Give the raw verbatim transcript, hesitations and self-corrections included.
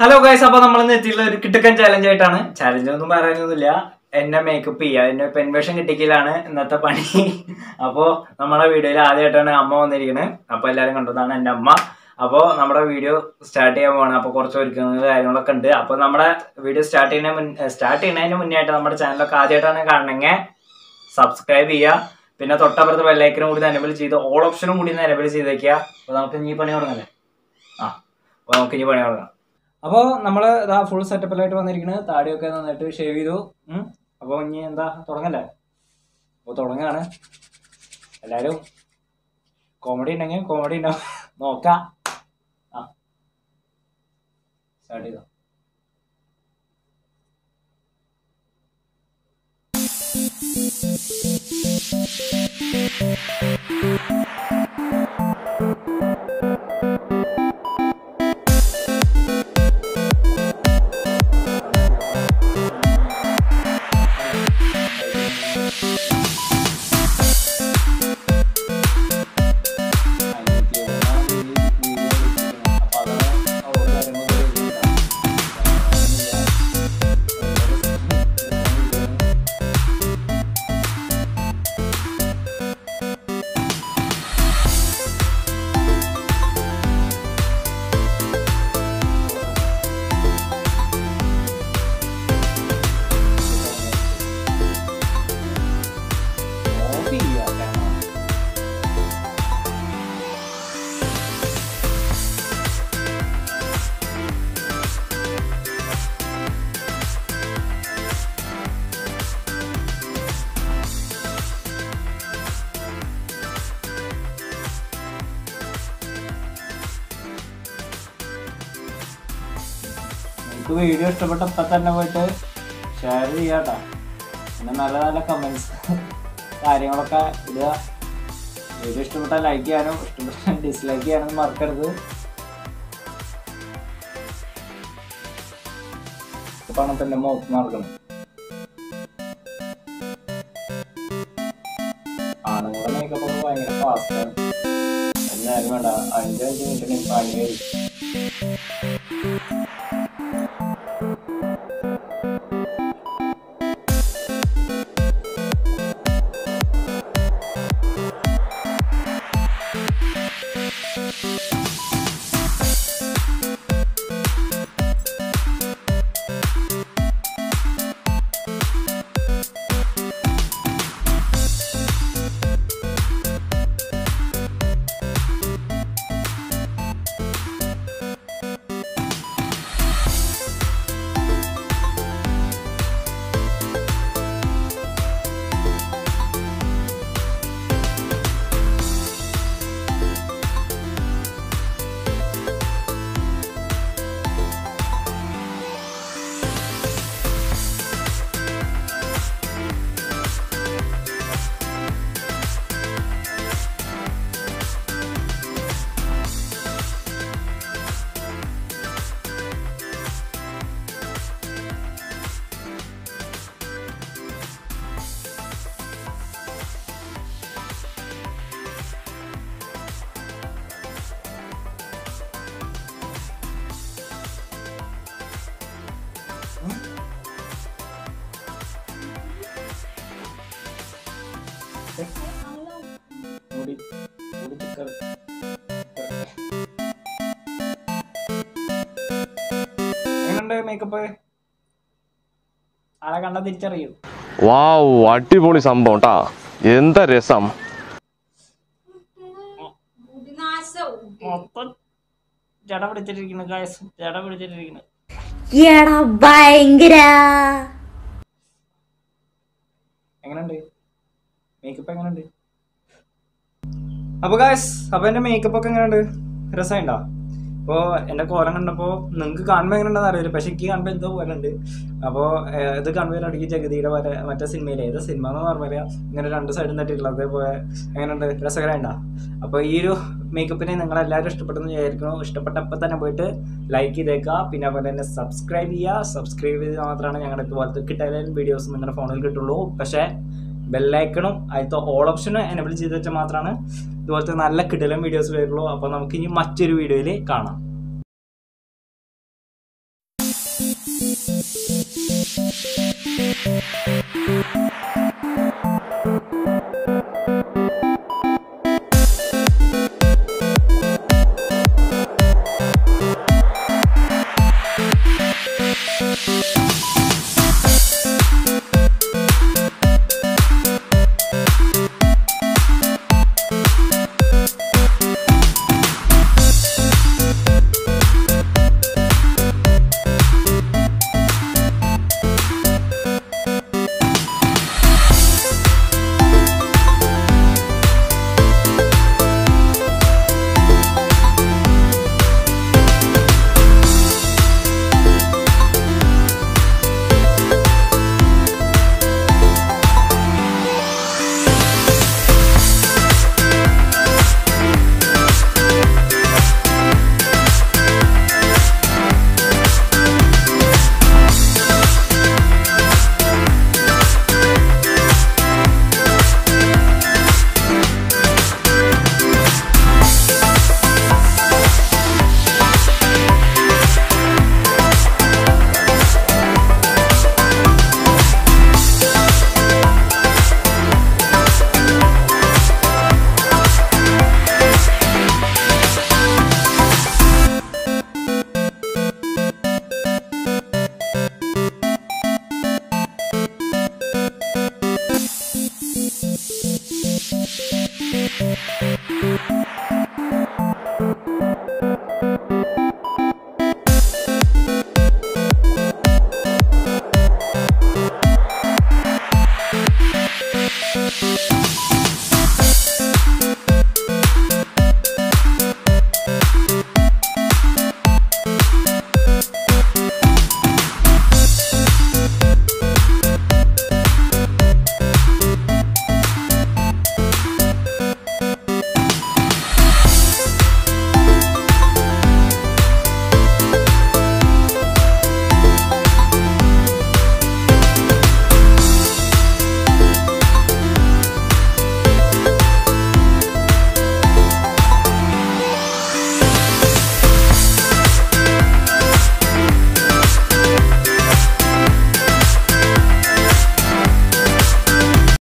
Hello guys, we are going to do a Kitakan challenge. Challenge is not going to make up. We are going to do a penversion. We are going to start a video. We are Now, we have a full setup. We have to shave it. Now, we have to do it. Comedy. Comedy. No. No. Start it. If you like this video, please share it with us. And please comment on the video. If you like this video, dislike it and mark it. Now we will mark it. I will make a video. I will make a video. I will make a video. I will make a video. Body, body checker. Hey, makeup boy. Aala picture you. Wow, what a body sambonta. Yenda resam. Guys. Jada Makeup angane appo guys appo ende makeup ok angane rasa inda appo ende koran kandappo ninge kaanba engane undannu ariyilla pakshe ikki kaanba endho pole undu appo idu kaanba adiki jagadide matta cinema ile eda cinema nu normally ingane rendu side nattirilla adey pole engane undu rasa garanda appo ee oru makeup ne ningal ellarum ishtapettu neyarikkum ishtapatta appo thanne poite like cheytheka pinna appo subscribe cheya subscribe cheytha mathrana njangal ithu kittalen videos ningane phone il kittullu pakshe Bell icon, I thought all option and able to see the Chamatrana. Do a lot of videos where you much video.